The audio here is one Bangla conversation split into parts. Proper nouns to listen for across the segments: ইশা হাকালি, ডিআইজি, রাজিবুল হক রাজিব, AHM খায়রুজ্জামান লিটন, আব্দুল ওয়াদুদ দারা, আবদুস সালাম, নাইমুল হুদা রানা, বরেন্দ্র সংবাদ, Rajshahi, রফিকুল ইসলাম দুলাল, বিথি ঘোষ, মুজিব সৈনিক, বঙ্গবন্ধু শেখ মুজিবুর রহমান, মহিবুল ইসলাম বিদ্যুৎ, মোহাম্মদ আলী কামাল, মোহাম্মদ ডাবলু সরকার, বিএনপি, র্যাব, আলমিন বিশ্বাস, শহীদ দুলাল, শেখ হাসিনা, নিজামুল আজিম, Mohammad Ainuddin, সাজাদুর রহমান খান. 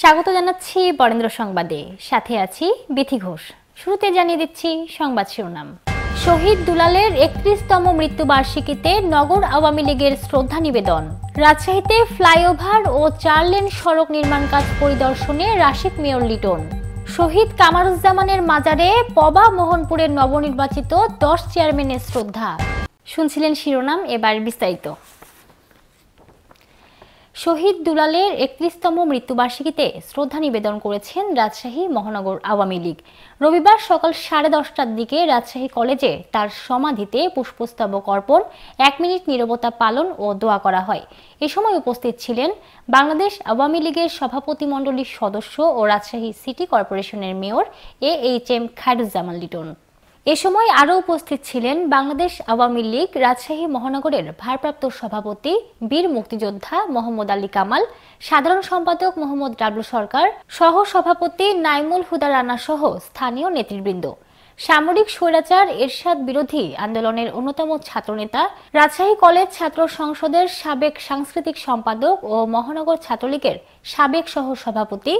স্বাগত জানাচ্ছি বরেন্দ্র সংবাদে, সাথে আছি বিথি ঘোষ। শুরুতে জানিয়ে দিচ্ছি সংবাদ শিরোনাম। শহীদ দুলালের ৩১তম মৃত্যুবার্ষিকীতে নগর আওয়ামী লীগের শ্রদ্ধা নিবেদন। রাজশাহীতে ফ্লাইওভার ও ৪ লেন সড়ক নির্মাণ কাজ পরিদর্শনে রাশিদ মেয়র লিটন। শহীদ কামারুজ্জামানের মাজারে পবা মোহনপুরের নবনির্বাচিত ১০ চেয়ারম্যানের শ্রদ্ধা। শুনছিলেন শিরোনাম, এবার বিস্তারিত। শহীদ দুলালের ৩১তম মৃত্যুবার্ষিকীতে শ্রদ্ধা নিবেদন করেছেন রাজশাহী মহানগর আওয়ামী লীগ। রবিবার সকাল 10:30টার দিকে রাজশাহী কলেজে তার সমাধিতে পুষ্পস্তবক অর্পণ, ১ মিনিট নীরবতা পালন ও দোয়া করা হয়। এ সময় উপস্থিত ছিলেন বাংলাদেশ আওয়ামী লীগের সভাপতিমণ্ডলীর সদস্য ও রাজশাহী সিটি কর্পোরেশনের মেয়র AHM খায়রুজ্জামান লিটন। এ সময় আরও উপস্থিত ছিলেন বাংলাদেশ আওয়ামী লীগ রাজশাহী মহানগরের ভারপ্রাপ্ত সভাপতি বীর মুক্তিযোদ্ধা মোহাম্মদ আলী কামাল, সাধারণ সম্পাদক মোহাম্মদ ডাবলু সরকার, সহ সভাপতি নাইমুল হুদা রানা সহ স্থানীয় নেতৃবৃন্দ। সামরিক স্বৈরাচার এরশাদ বিরোধী আন্দোলনের অন্যতম ছাত্রনেতা, রাজশাহী কলেজ ছাত্র সংসদের সাবেক সাংস্কৃতিক সম্পাদক ও মহানগর ছাত্রলীগের সাবেক সহ সভাপতি,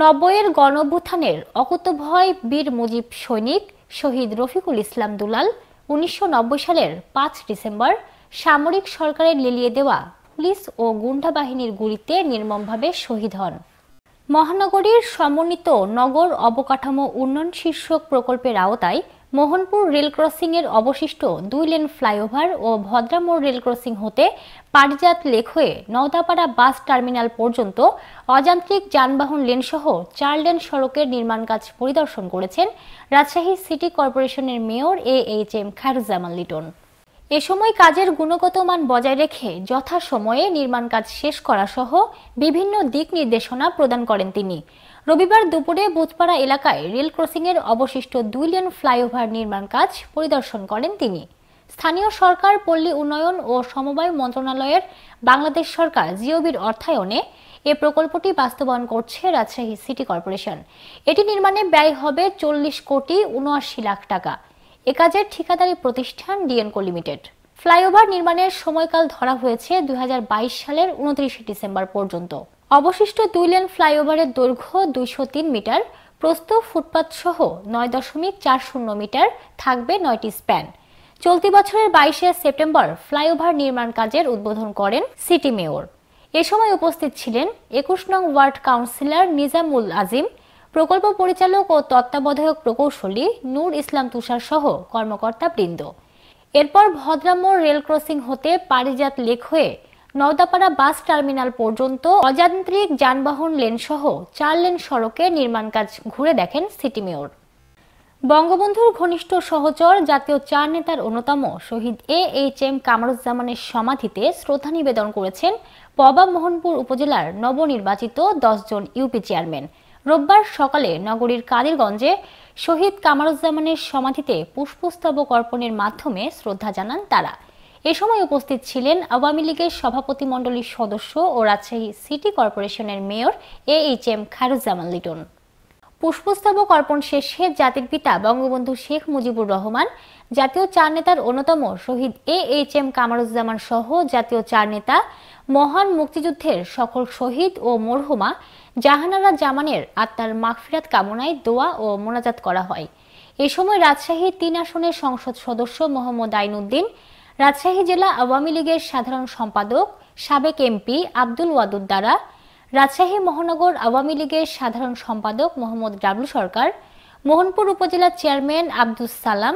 90-এর গণ অভ্যুত্থানের অকুতোভয় বীর মুজিব সৈনিক শহীদ রফিকুল ইসলাম দুলাল, ১৯৯০ সালের ৫ ডিসেম্বর সামরিক সরকারের লেলিয়ে দেওয়া পুলিশ ও গুন্ডা বাহিনীর গুলিতে নির্মমভাবে শহীদ হন। মহানগরীর সমন্বিত নগর অবকাঠামো উন্নয়ন শীর্ষক প্রকল্পের আওতায় মোহনপুর রেল ক্রসিং এর অবশিষ্ট 2 লেন ফ্লাইওভার ও ভদ্রামোড় রেল ক্রসিং হতে পাটজাত লেক হয়ে নওদাপাড়া বাস টার্মিনাল পর্যন্ত অযান্ত্রিক যানবাহন লেন সহ 4 লেন সড়কের নির্মাণ কাজ পরিদর্শন করেছেন রাজশাহী সিটি কর্পোরেশনের মেয়র AHM খায়রুজ্জামান লিটন। এ সময় কাজের গুণগত মান বজায় রেখে যথাসময়ে নির্মাণ কাজ শেষ করা সহ বিভিন্ন দিক নির্দেশনা প্রদান করেন তিনি। রবিবার দুপুরে বুধপাড়া এলাকায় রেল ক্রসিংয়ের অবশিষ্ট 2 লেন ফ্লাইওভার নির্মাণ কাজ পরিদর্শন করেন তিনি। স্থানীয় সরকার, পল্লী উন্নয়ন ও সমবায় মন্ত্রণালয়ের বাংলাদেশ সরকার জিওবির অর্থায়নে এ প্রকল্পটি বাস্তবায়ন করছে রাজশাহী সিটি কর্পোরেশন। এটি নির্মাণে ব্যয় হবে ৪০,৭৯,০০,০০০ টাকা। এ কাজের ঠিকাদারি প্রতিষ্ঠান ডিএনকো লিমিটেড। ফ্লাইওভার নির্মাণের সময়কাল ধরা হয়েছে ২০২২ সালের ২৯ ডিসেম্বর পর্যন্ত। অবশিষ্ট 2 লেন ফ্লাইওভারের দৈর্ঘ্য ২০৩ মিটার, প্রস্থ ফুটপাত সহ ৯.৪০ মিটার, থাকবে ৯টি স্প্যান। চলতি বছরের 22 সেপ্টেম্বর ফ্লাইওভার নির্মাণ কাজের উদ্বোধন করেন সিটি মেয়র। এ সময় উপস্থিত ছিলেন ২১ নং ওয়ার্ড কাউন্সিলর নিজামুল আজিম, প্রকল্প পরিচালক ও তত্ত্বাবধায়ক প্রকৌশলী নূর ইসলাম তুষার সহ কর্মকর্তা বৃন্দ। এরপর ভদ্রামোড় রেল ক্রসিং হতে পারিজাত লেক হয়ে নওদাপাড়া বাস টার্মিনাল পর্যন্ত অযান্ত্রিক যানবাহন লেন সহ 4 লেন সড়কে নির্মাণ কাজ ঘুরে দেখেন সিটি মেয়র। বঙ্গবন্ধুর ঘনিষ্ঠ সহচর, জাতীয় 4 নেতার অন্যতম শহীদ AHM কামারুজ্জামানের সমাধিতে শ্রদ্ধা নিবেদন করেছেন পবা মোহনপুর উপজেলার নবনির্বাচিত 10 জন ইউপি চেয়ারম্যান। রোববার সকালে নগরীর কাদিরগঞ্জে শহীদ কামারুজ্জামানের সমাধিতে পুষ্পস্তবক অর্পণের মাধ্যমে শ্রদ্ধা জানান তারা। এ সময় উপস্থিত ছিলেন আওয়ামী লীগের সভাপতিমণ্ডলীর সদস্য ও রাজশাহী সিটি কর্পোরেশনের মেয়র AHM খায়রুজ্জামান লিটন। পুষ্পস্তবক অর্পণ শেষে জাতির পিতা বঙ্গবন্ধু শেখ মুজিবুর রহমান, জাতীয় 4 নেতার অন্যতম শহীদ AHM কামারুজ্জামান সহ জাতীয় 4 নেতা, মহান মুক্তিযুদ্ধের সকল শহীদ ও মরহুমা জাহানারা জামানের আত্মার মাগফিরাত কামনায় দোয়া ও মোনাজাত করা হয়। এ সময় রাজশাহী 3 আসনের সংসদ সদস্য মোহাম্মদ আইনুদ্দিন, রাজশাহী জেলা আওয়ামী লীগের সাধারণ সম্পাদক সাবেক MP আব্দুল ওয়াদুদ দারা, রাজশাহী মহানগর আওয়ামী লীগের সাধারণ সম্পাদক মোহাম্মদ ডাবলু সরকার, মোহনপুর উপজেলা চেয়ারম্যান আবদুস সালাম,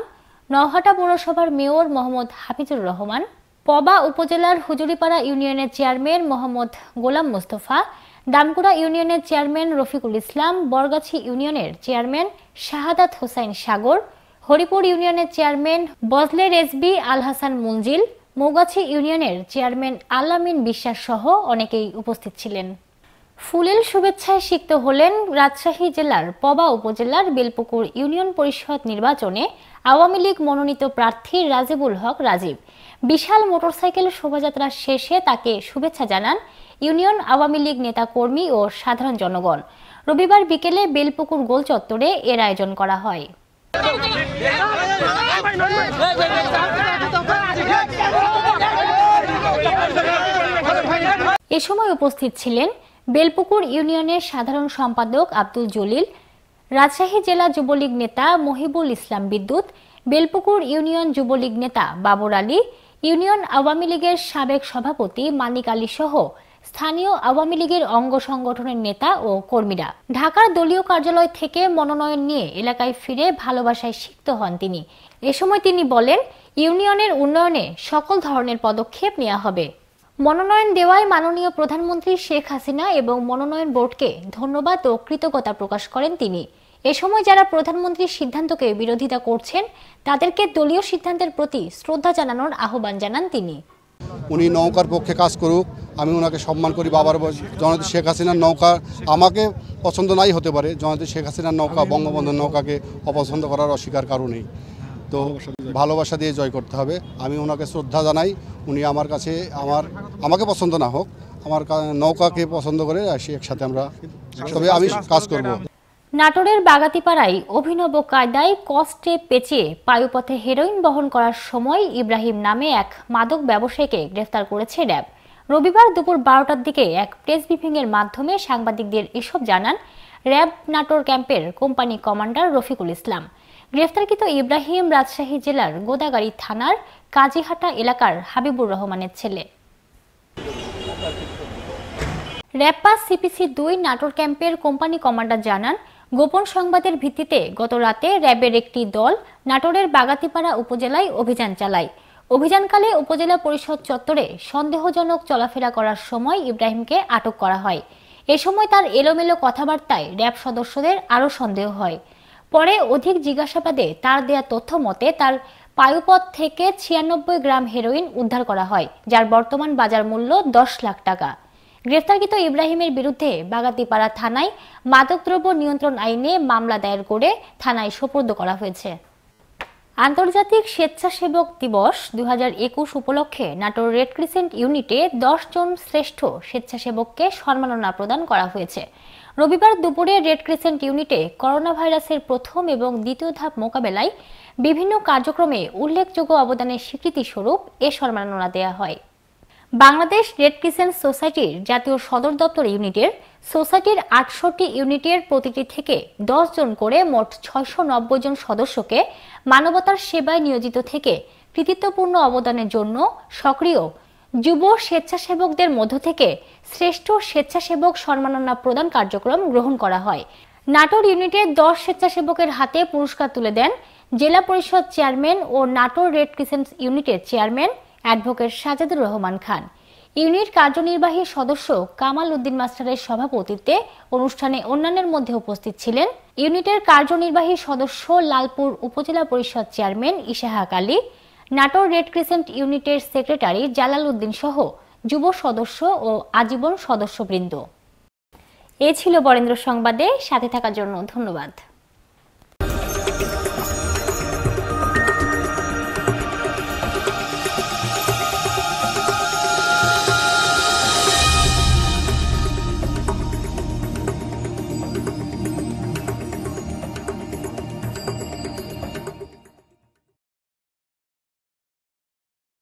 নওহাটা পৌরসভার মেয়র মোহাম্মদ হাফিজুর রহমান, পবা উপজেলার হুজুরিপাড়া ইউনিয়নের চেয়ারম্যান মোহাম্মদ গোলাম মুস্তফা, দামকুড়া ইউনিয়নের চেয়ারম্যান রফিকুল ইসলাম, বরগাছি ইউনিয়নের চেয়ারম্যান শাহাদাত হুসাইন সাগর, হরিপুর ইউনিয়নের চেয়ারম্যান বজলে রেজবি আল হাসান মঞ্জিল, মৌগাছি ইউনিয়নের চেয়ারম্যান আলমিন বিশ্বাস সহ অনেকেই উপস্থিত ছিলেন। ফুলেল শুভেচ্ছায় সিক্ত হলেন রাজশাহী জেলার পবা উপজেলার বেলপুকুর ইউনিয়ন পরিষদ নির্বাচনে আওয়ামী লীগ মনোনীত প্রার্থী রাজিবুল হক রাজিব। বিশাল মোটরসাইকেল শোভাযাত্রা শেষে তাকে শুভেচ্ছা জানান ইউনিয়ন আওয়ামী লীগ নেতাকর্মী ও সাধারণ জনগণ। রবিবার বিকেলে বেলপুকুর গোল চত্বরে এর আয়োজন করা হয়। এ সময় উপস্থিত ছিলেন बेलपुकुर यूनियनेर साधारण सम्पादक आब्दुल जलिल, राजशाही जिला जुबलीग नेता महिबुल इस्लाम बिद्युत, बेलपुकुर यूनियन जुबलीग नेता बाबर आली, यूनियन आवामी लीगेर साबेक सभापति मानिक आली सह स्थानीय आवामी लीगेर अंग संगठनेर नेता और कर्मीरा ढाकार दलीय कार्यालय थेके मनोनयन निये एलाकाय फिरे भालोबासाय सिक्त हन तिनि। ए समय तिनि बोलेन, ইউনিয়নের উন্নয়নে সকল ধরনের পদক্ষেপ নেওয়া হবে। মনোনয়ন দেওয়ায় মাননীয় প্রধানমন্ত্রী শেখ হাসিনা এবং মনোনয়ন বোর্ডকে ধন্যবাদ ও কৃতজ্ঞতা প্রকাশ করেন তিনি। এই সময় যারা প্রধানমন্ত্রীর সিদ্ধান্তকে বিরোধিতা করছেন তাদেরকে দলীয় সিদ্ধান্তের প্রতি শ্রদ্ধা জানানোর আহ্বান জানান তিনি। উনি নৌকার পক্ষে কাজ করুক, আমি ওনাকে সম্মান করি। বাবার জননেত্রী শেখ হাসিনার নৌকা আমাকে পছন্দ নাই হতে পারে, জননেত্রী শেখ হাসিনার নৌকা বঙ্গবন্ধুর নৌকাকে অপছন্দ করার অস্বীকার কারণেই। তো ভালোবাসা দিয়ে জয় করতে হবে। আমি ওনাকে শ্রদ্ধা জানাই। উনি আমার কাছে আমাকে পছন্দ না হোক, আমার নৌকাকে পছন্দ করে আসি, একসাথে আমরা তবে আমি কাজ করব। নাটোরের বাগাতিপাড়ায় অভিনব কায়দায় কষ্টে পেঁচে পায়ুপথে হেরোইন বহন করার সময় ইব্রাহিম নামে এক মাদক ব্যবসায়ীকে গ্রেফতার করেছে র‍্যাব। রবিবার দুপুর ১২টার দিকে এক প্রেস ব্রিফিং এর মাধ্যমে সাংবাদিকদের এসব জানান র‍্যাব নাটোর ক্যাম্পের কোম্পানি কমান্ডার রফিকুল ইসলাম। গ্রেফতারকৃত ইব্রাহিম রাজশাহী জেলার গোদাগাড়ি থানার কাজীহাটা এলাকার হাবিবুর রহমানের ছেলে। র্যাপা সিপিসি ২ নাটোর ক্যাম্পের কোম্পানি কমান্ডার জানান, গোপন সংবাদের ভিত্তিতে গত রাতে র্যাবের একটি দল নাটোরের বাগাতিপাড়া উপজেলায় অভিযান চালায়। অভিযানকালে উপজেলা পরিষদ চত্বরে সন্দেহজনক চলাফেরা করার সময় ইব্রাহিমকে আটক করা হয়। এ সময় তার এলোমেলো কথাবার্তায় র্যাব সদস্যদের আরও সন্দেহ হয়। পরে অধিক জিজ্ঞাসাবাদে তার দেয়া তথ্য মতে তার পায়ুপথ থেকে ৯৬ গ্রাম হেরোইন উদ্ধার করা হয়, যার বর্তমান বাজার মূল্য ১০ লাখ টাকা। গ্রেফতারকৃত ইব্রাহিমের বিরুদ্ধে বাগাতিপাড়া থানায় মাদকদ্রব্য নিয়ন্ত্রণ আইনে মামলা দায়ের করে থানায় সোপর্দ করা হয়েছে। আন্তর্জাতিক স্বেচ্ছাসেবক দিবস ২০২১ উপলক্ষে নাটোর রেড ক্রিসেন্ট ইউনিটে ১০ জন শ্রেষ্ঠ স্বেচ্ছাসেবককে সম্মাননা প্রদান করা হয়েছে। রবিবার দুপুরে রেড ক্রিসেন্ট ইউনিটে করোনা ভাইরাসের প্রথম এবং দ্বিতীয় ধাপ মোকাবেলায় বিভিন্ন কার্যক্রমে উল্লেখযোগ্য অবদানের স্বীকৃতিস্বরূপ এ সম্মাননা দেয়া হয়। বাংলাদেশ রেড ক্রিসেন্ট সোসাইটির জাতীয় সদর দপ্তর ইউনিটের সোসাইটির ৬৮ ইউনিটের প্রতিটি থেকে ১০ জন করে মোট ৬৯০ জন সদস্যকে মানবতার সেবায় নিয়োজিত থেকে কৃতিত্বপূর্ণ অবদানের জন্য সক্রিয় যুব স্বেচ্ছাসেবকদের মধ্য থেকে শ্রেষ্ঠ স্বেচ্ছাসেবক সম্মাননা প্রদান কার্যক্রম গ্রহণ করা হয়। নাটোর ইউনিটের ১০ স্বেচ্ছাসেবকের হাতে পুরস্কার তুলে দেন জেলা পরিষদ চেয়ারম্যান ও নাটোর রেড ক্রিসেন্ট ইউনিটের chairman advocate সাজাদুর রহমান খান। Unit কার্যনির্বাহী সদস্য কামাল উদ্দিন মাস্টারের সভাপতিত্বে অনুষ্ঠানে অন্যান্যের মধ্যে উপস্থিত ছিলেন ইউনিটের কার্যনির্বাহী সদস্য লালপুর উপজেলা পরিষদ chairman ইশা হাকালি, Natore red crescent ইউনিটের সেক্রেটারি জালাল উদ্দিন সহ যুব সদস্য ও আজীবন সদস্যবৃন্দ। এ ছিল বরেন্দ্র সংবাদে, সাথে থাকার জন্য ধন্যবাদ।